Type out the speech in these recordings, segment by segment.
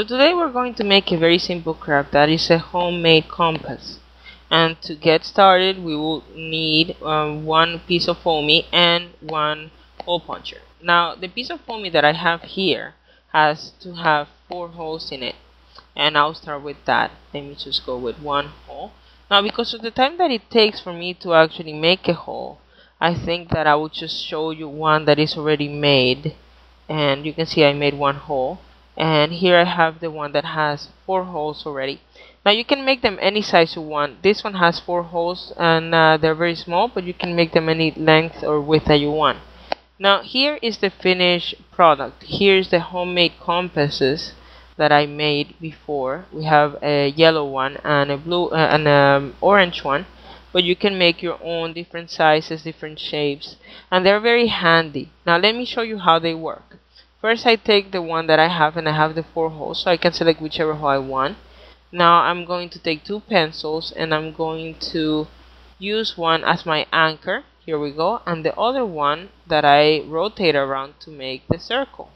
So today we're going to make a very simple craft that is a homemade compass. And to get started we will need one piece of foamy and one hole puncher. Now the piece of foamy that I have here has to have 4 holes in it, and I'll start with that. Let me just go with one hole. Now because of the time that it takes for me to actually make a hole, I think that I will just show you one that is already made, and you can see I made one hole, and here I have the one that has 4 holes already. Now you can make them any size you want. This one has 4 holes and they're very small, but you can make them any length or width that you want. Now here is the finished product. Here's the homemade compasses that I made before. We have a yellow one and a blue and an orange one, but you can make your own, different sizes, different shapes, and they're very handy. Now let me show you how they work. First I take the one that I have, and I have the 4 holes, so I can select whichever hole I want. Now I'm going to take 2 pencils and I'm going to use one as my anchor, here we go, and the other one that I rotate around to make the circle.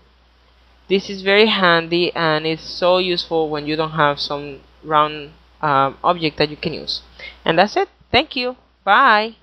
This is very handy and it's so useful when you don't have some round object that you can use. And that's it. Thank you. Bye.